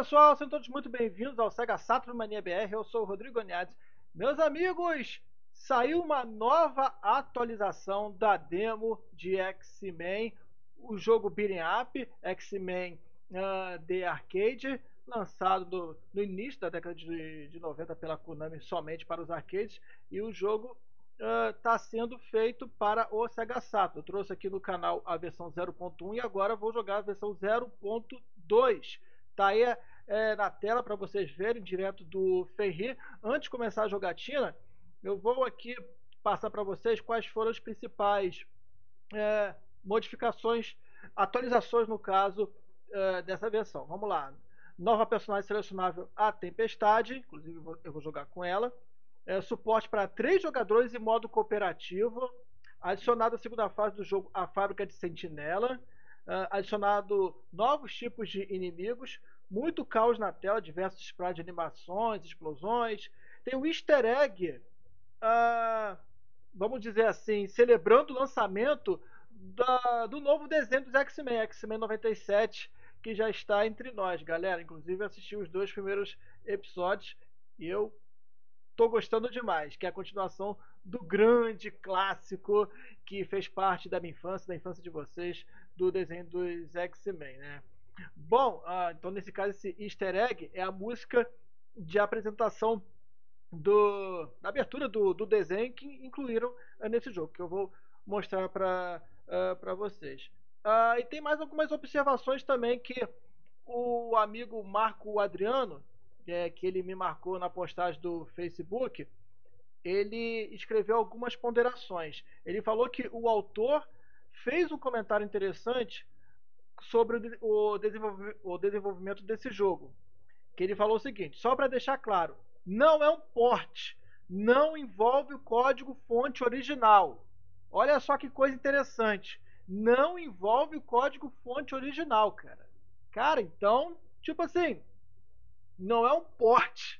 pessoal, sejam todos muito bem-vindos ao Sega Saturn Mania Br, eu sou o Rodrigo Goniades. Meus amigos, saiu uma nova atualização da demo de X-Men, o jogo Beating Up, X-Men The Arcade, lançado no início da década de 90 pela Konami somente para os arcades, e o jogo está sendo feito para o Sega Saturn. Eu trouxe aqui no canal a versão 0.1 e agora vou jogar a versão 0.2. Tá aí na tela para vocês verem, direto do Fenrir. Antes de começar a jogatina, eu vou aqui passar para vocês quais foram as principais modificações, atualizações no caso dessa versão. Vamos lá. Nova personagem selecionável, a Tempestade, inclusive eu vou jogar com ela. Suporte para 3 jogadores e modo cooperativo. Adicionado a segunda fase do jogo, a Fábrica de Sentinela. Adicionado novos tipos de inimigos. Muito caos na tela, diversos sprites de animações, explosões. Tem um easter egg, vamos dizer assim, celebrando o lançamento do novo desenho dos X-Men, X-Men 97, que já está entre nós, galera. Inclusive assisti os 2 primeiros episódios e eu tô gostando demais, que é a continuação do grande clássico que fez parte da minha infância, da infância de vocês, do desenho dos X-Men, né? Bom, então nesse caso esse easter egg é a música de apresentação da abertura do desenho que incluíram nesse jogo, que eu vou mostrar para vocês. E tem mais algumas observações também que o amigo Marco Adriano, que ele me marcou na postagem do Facebook, ele escreveu algumas ponderações. Ele falou que o autor fez um comentário interessante sobre o desenvolvimento desse jogo, que ele falou o seguinte, só para deixar claro, não é um port, não envolve o código fonte original. Olha só que coisa interessante, não envolve o código fonte original, cara. Cara, então, tipo assim, não é um port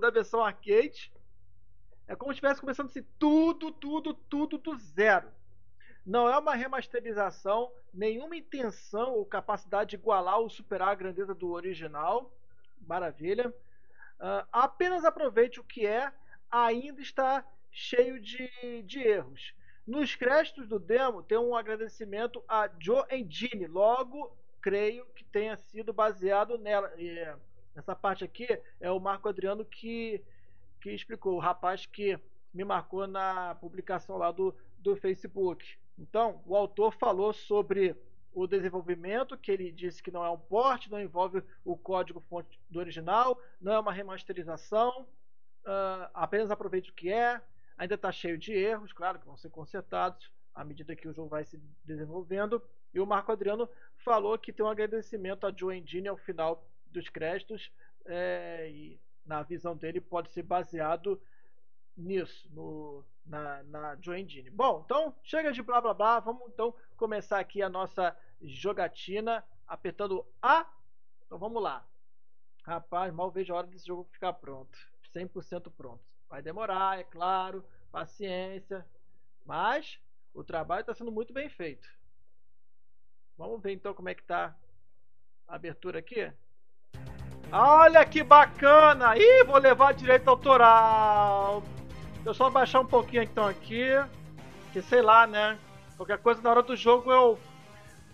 da versão arcade. É como se estivesse começando assim, tudo do zero. Não é uma remasterização, nenhuma intenção ou capacidade de igualar ou superar a grandeza do original. Maravilha. Apenas aproveite o que é, ainda está cheio de erros. Nos créditos do demo tem um agradecimento a Jo Engine, logo creio que tenha sido baseado nela. E essa parte aqui é o Marco Adriano que explicou, o rapaz que me marcou na publicação lá do Facebook. Então, o autor falou sobre o desenvolvimento, que ele disse que não é um port, não envolve o código fonte do original, não é uma remasterização, apenas aproveite o que é, ainda está cheio de erros, claro que vão ser consertados à medida que o jogo vai se desenvolvendo. E o Marco Adriano falou que tem um agradecimento a Jo Engine ao final dos créditos, e na visão dele pode ser baseado nisso, na Jo Engine. Bom, então chega de blá blá blá, vamos então começar aqui a nossa jogatina apertando A. Então vamos lá. Rapaz, mal vejo a hora desse jogo ficar pronto, 100% pronto. Vai demorar, é claro, paciência, mas o trabalho está sendo muito bem feito. Vamos ver então como é que tá a abertura aqui. Olha que bacana! Ih, vou levar direito autoral! Deixa eu só baixar um pouquinho então aqui, que sei lá, né? Qualquer coisa na hora do jogo eu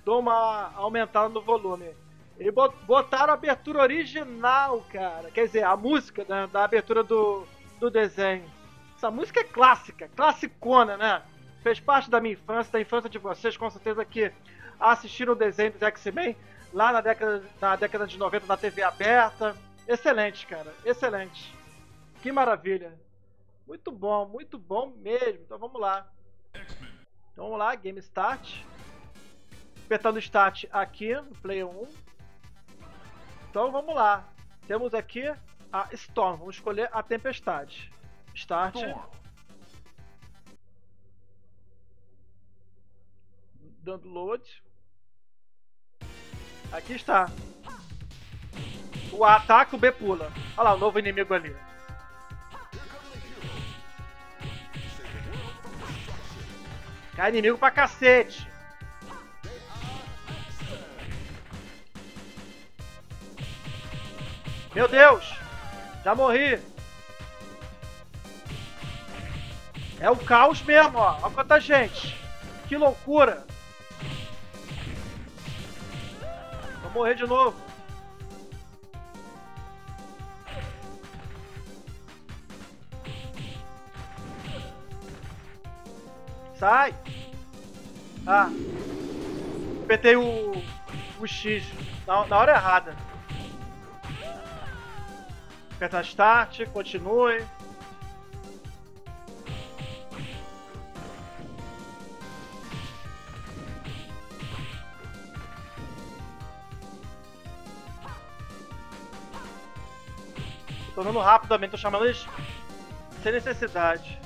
dou uma aumentada no volume. E botaram a abertura original, cara. Quer dizer, a música, né, da abertura do desenho. Essa música é clássica, classicona, né? Fez parte da minha infância, da infância de vocês, com certeza que assistiram o desenho dos X-Men lá na década de 90 na TV aberta. Excelente, cara, excelente. Que maravilha. Muito bom mesmo. Então vamos lá. Então vamos lá, Game Start. Apertando Start aqui no Player 1. Então vamos lá. Temos aqui a Storm. Vamos escolher a Tempestade. Start. Dando load. Aqui está. O A ataca, o B pula. Olha lá, o novo inimigo ali. Cai inimigo pra cacete. Meu Deus! Já morri! É o caos mesmo, ó. Olha quanta gente. Que loucura. Vou morrer de novo. Sai. Ah. Apertei o X na hora errada. Aperta Start, continue. Tô andando rapidamente, tô chamando eles sem necessidade.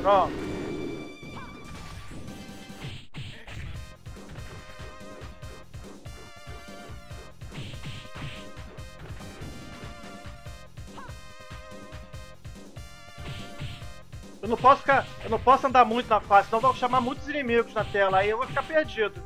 Pronto. Eu não posso andar muito na fase, senão vou chamar muitos inimigos na tela, aí eu vou ficar perdido.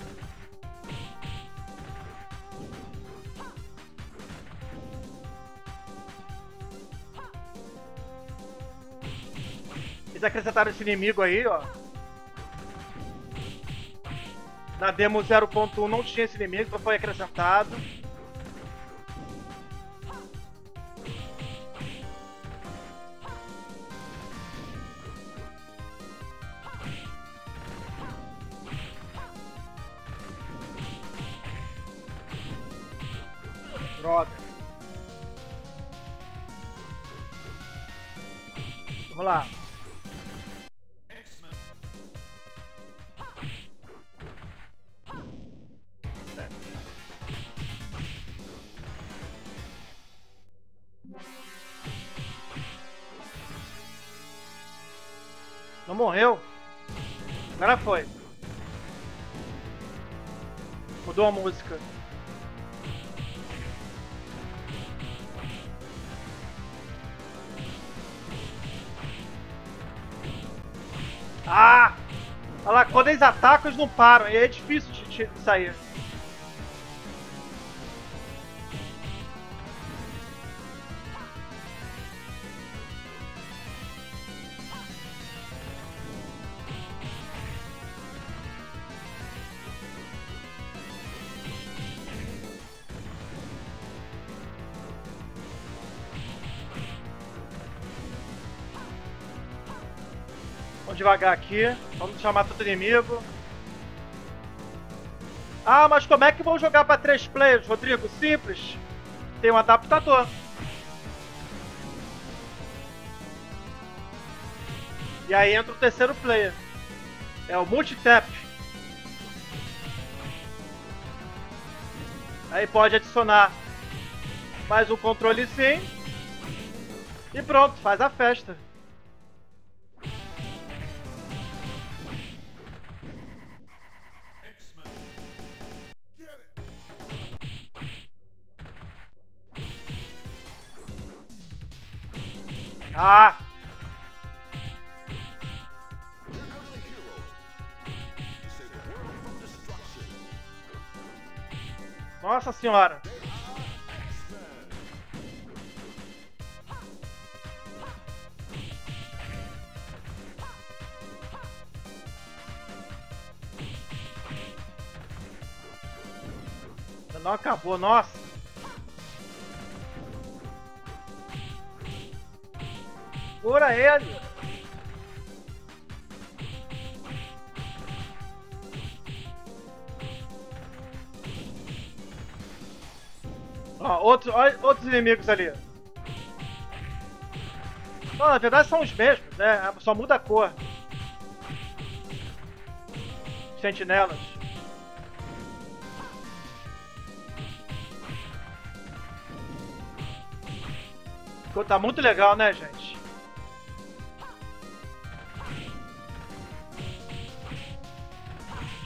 Eles acrescentaram esse inimigo aí, ó. Na demo 0.1 não tinha esse inimigo, então foi acrescentado. Droga. Vamos lá. Não morreu? Agora foi. Mudou a música. Ah! Olha lá, quando eles atacam, eles não param. E é difícil de sair. Devagar aqui, vamos chamar todo inimigo. Ah, mas como é que vão jogar para 3 players, Rodrigo? Simples, tem um adaptador. E aí entra o 3º player, é o multitap. Aí pode adicionar mais um controlezinho e pronto, faz a festa. Ah! Nossa senhora! Não acabou, nossa! Segura ele! Ó, outros inimigos ali. Não, na verdade são os mesmos, né? Só muda a cor. Sentinelas. Tá muito legal, né, gente?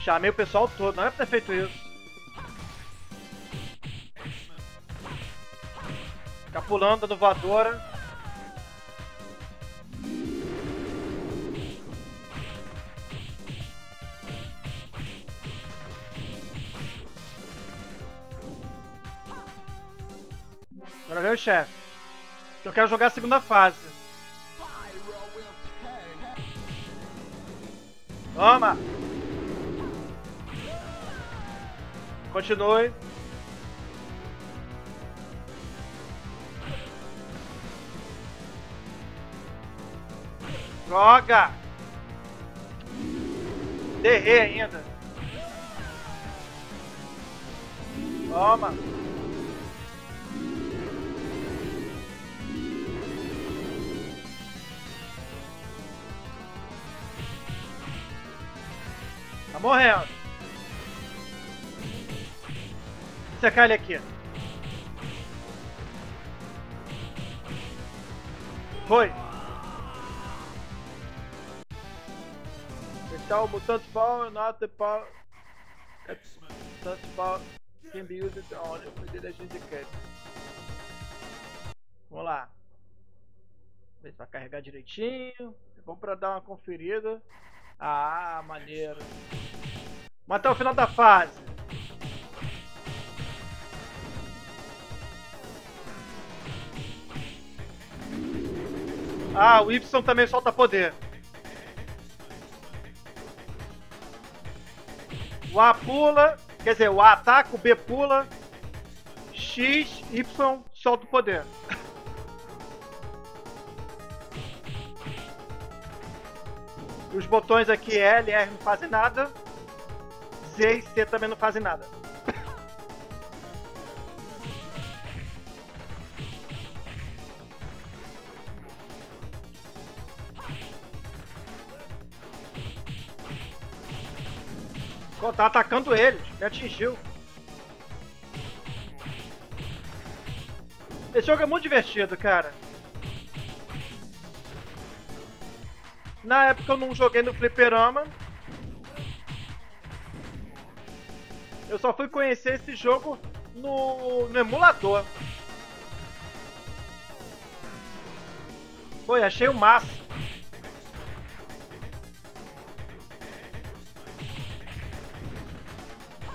Chamei o pessoal todo, não era pra ter feito isso. Ficar pulando, dando voadora. Agora vem o chefe. Eu quero jogar a segunda fase. Toma! Continue. Droga! Derrei ainda. Toma! Tá morrendo. Vou secar ele aqui. Foi. Então, mutante power, not the power. Mutante power can be used only with a gente quer. Vamos lá. Vê se vai carregar direitinho. Vamos para dar uma conferida. Ah, maneiro. Matar o final da fase. Ah, o Y também solta poder. O A pula, quer dizer, o A ataca, o B pula. X, Y solta o poder. Os botões aqui L e R não fazem nada. Z e C também não fazem nada. Tá atacando ele, me atingiu. Esse jogo é muito divertido, cara. Na época eu não joguei no fliperama. Eu só fui conhecer esse jogo no emulador. Foi, achei o máximo.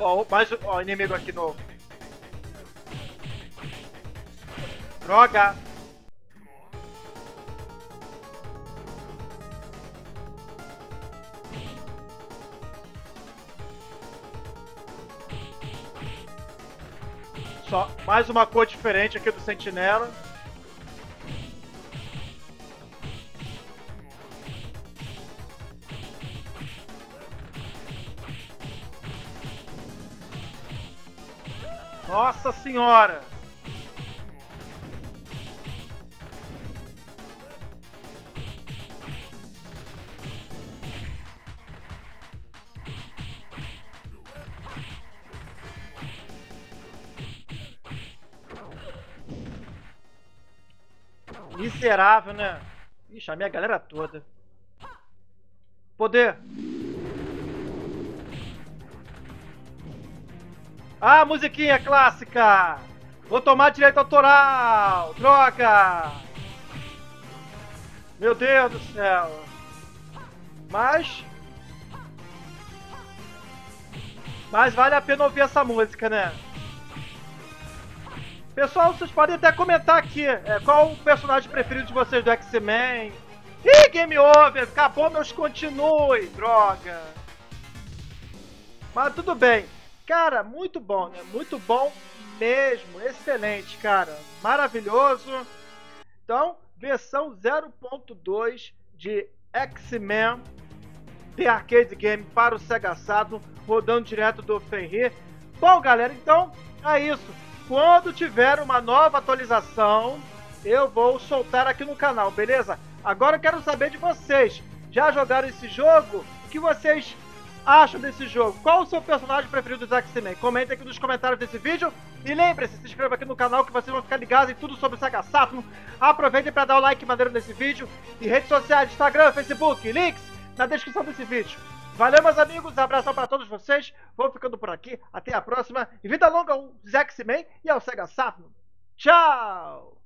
Ó, mais um inimigo aqui novo. Droga! Só mais uma cor diferente aqui do Sentinela. Nossa senhora! Miserável, né? Ixi, a minha galera toda. Poder! Ah, musiquinha clássica! Vou tomar direito autoral! Droga! Meu Deus do céu! Mas vale a pena ouvir essa música, né? Pessoal, vocês podem até comentar aqui qual o personagem preferido de vocês do X-Men. Ih, game over! Acabou meus continue! Droga! Mas tudo bem. Cara, muito bom, né? Muito bom mesmo. Excelente, cara. Maravilhoso. Então, versão 0.2 de X-Men The Arcade Game para o Sega Saturn, rodando direto do Fenrir. Bom, galera, então é isso. Quando tiver uma nova atualização, eu vou soltar aqui no canal, beleza? Agora eu quero saber de vocês. Já jogaram esse jogo? O que vocês acham desse jogo? Qual o seu personagem preferido do X-Men? Comenta aqui nos comentários desse vídeo. E lembre-se, se inscreva aqui no canal que vocês vão ficar ligados em tudo sobre o Sega Saturn. Aproveitem para dar o like maneiro nesse vídeo. E redes sociais, Instagram, Facebook, links na descrição desse vídeo. Valeu, meus amigos. Abração para todos vocês. Vou ficando por aqui. Até a próxima. E vida longa aos X-Men e ao Sega Saturn. Tchau!